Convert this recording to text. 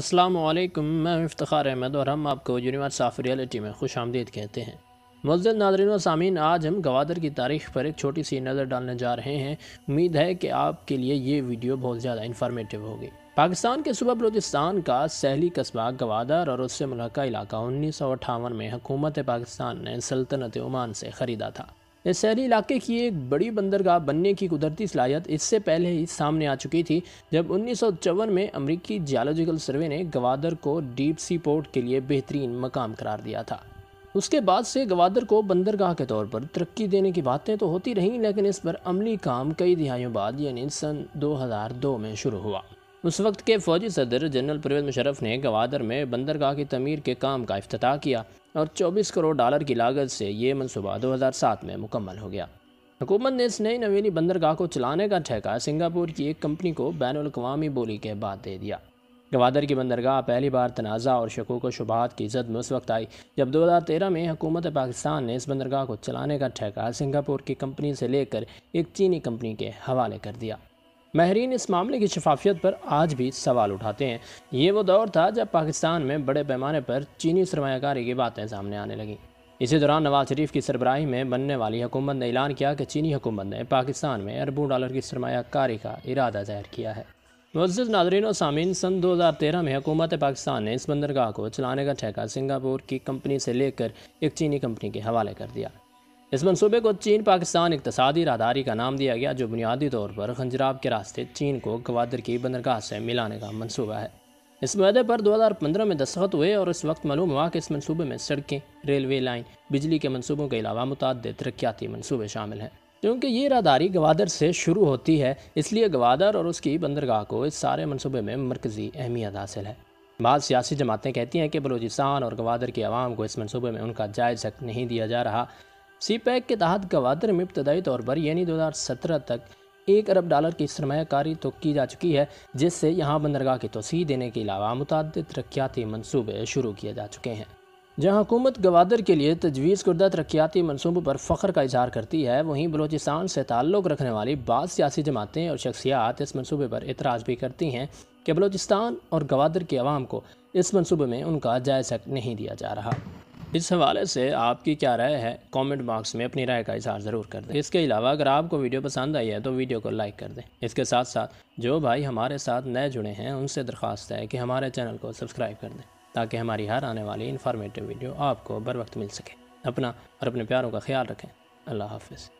अस्सलामु अलैकुम, मैं इफ्तिखार अहमद और हम आपको यूनिवर्स ऑफ रियलिटी में खुश आमदीद कहते हैं। मुअज़्ज़िज़ नाज़रीन व सामीन, आज हम गवादर की तारीख़ पर एक छोटी सी नज़र डालने जा रहे हैं। उम्मीद है कि आपके लिए ये वीडियो बहुत ज़्यादा इन्फॉर्मेटिव होगी। पाकिस्तान के सूबा बलोचिस्तान का सहली कस्बा गवादर और उससे मुल्हका इलाका 1958 में हुकूमत पाकिस्तान ने सल्तनत ओमान से ख़रीदा था। इस शहरी इलाके की एक बड़ी बंदरगाह बनने की कुदरती सलाहियत इससे पहले ही सामने आ चुकी थी, जब 1954 में अमरीकी जियोलॉजिकल सर्वे ने गवादर को डीप सी पोर्ट के लिए बेहतरीन मकाम करार दिया था। उसके बाद से गवादर को बंदरगाह के तौर पर तरक्की देने की बातें तो होती रहीं, लेकिन इस पर अमली काम कई दिहाइयों बाद यानी सन 2002 में शुरू हुआ। उस वक्त के फौजी सदर जनरल परवेज़ मुशर्रफ ने गवादर में बंदरगाह की तमीर के काम का इफ्तिताह किया और 24 करोड़ डॉलर की लागत से ये मनसूबा 2007 में मुकम्मल हो गया। हुकूमत ने इस नई नवेली बंदरगाह को चलाने का ठेका सिंगापुर की एक कंपनी को बैनुल-अक़वामी बोली के बाद दे दिया। गवादर की बंदरगाह पहली बार तनाज़ा और शकूक व शुबहात की जद में उस वक्त आई, जब 2013 में हुकूमत पाकिस्तान ने इस बंदरगाह को चलाने का ठेका सिंगापुर की कंपनी से लेकर एक चीनी कंपनी के हवाले कर दिया। माहरीन इस मामले की शफाफियत पर आज भी सवाल उठाते हैं। ये वो दौर था जब पाकिस्तान में बड़े पैमाने पर चीनी सरमायाकारी की बातें सामने आने लगीं। इसी दौरान नवाज शरीफ की सरबराही में बनने वाली हुकूमत ने ऐलान किया कि चीनी हुकूमत ने पाकिस्तान में अरबों डॉलर की सरमायाकारी का इरादा जाहिर किया है। मुअज़्ज़िज़ नाज़रीन व सामीन, सन 2013 में हुकूमत पाकिस्तान ने इस बंदरगाह को चलाने का ठेका सिंगापुर की कंपनी से लेकर एक चीनी कंपनी के हवाले कर दिया। इस मनसूबे को चीन पाकिस्तान इक्तसादी राहदारी का नाम दिया गया, जो बुनियादी तौर पर खुंजराब के रास्ते चीन को गवादर की बंदरगाह से मिलाने का मनसूबा है। इस मुआहदे पर 2015 में दस्तखत हुए और इस वक्त मालूम हुआ कि इस मनसूबे में सड़कें, रेलवे लाइन, बिजली के मनसूबों के अलावा मुतअद्दिद तरक्याती मनसूबे शामिल हैं। क्योंकि ये राहदारी गवादर से शुरू होती है, इसलिए गवादर और उसकी बंदरगाह को इस सारे मनसूबे में मरकज़ी अहमियत हासिल है। बाद सियासी जमातें कहती हैं कि बलोचिस्तान और गवादर की आवाम को इस मनसूबे में उनका जायज़ हक नहीं दिया जा रहा। सी पैक के तहत गवादर में इब्तदाई तौर पर यानी 2017 तक 1 अरब डॉलर की सरमायाकारी तो की जा चुकी है, जिससे यहाँ बंदरगाह की तोसी देने के अलावा मुतअद्दिद तरक्याती मनसूबे शुरू किए जा चुके हैं। जहाँ हुकूमत गवादर के लिए तजवीज़ करदा तरक्याती मनसूबों पर फ़ख्र का इजहार करती है, वहीं बलोचिस्तान से ताल्लुक़ रखने वाली बाद सियासी जमातें और शख्सियात इस मनसूबे पर एतराज़ भी करती हैं कि बलोचिस्तान और गवादर की आवाम को इस मनसूबे में उनका जायज़ हक नहीं दिया जा रहा। इस हवाले से आपकी क्या राय है? कमेंट बॉक्स में अपनी राय का इज़हार ज़रूर कर दें। इसके अलावा अगर आपको वीडियो पसंद आई है तो वीडियो को लाइक कर दें। इसके साथ साथ जो भाई हमारे साथ नए जुड़े हैं, उनसे दरख्वास्त है कि हमारे चैनल को सब्सक्राइब कर दें, ताकि हमारी हर आने वाली इन्फॉर्मेटिव वीडियो आपको बर वक्त मिल सके। अपना और अपने प्यारों का ख्याल रखें। अल्लाह हाफ़िज़।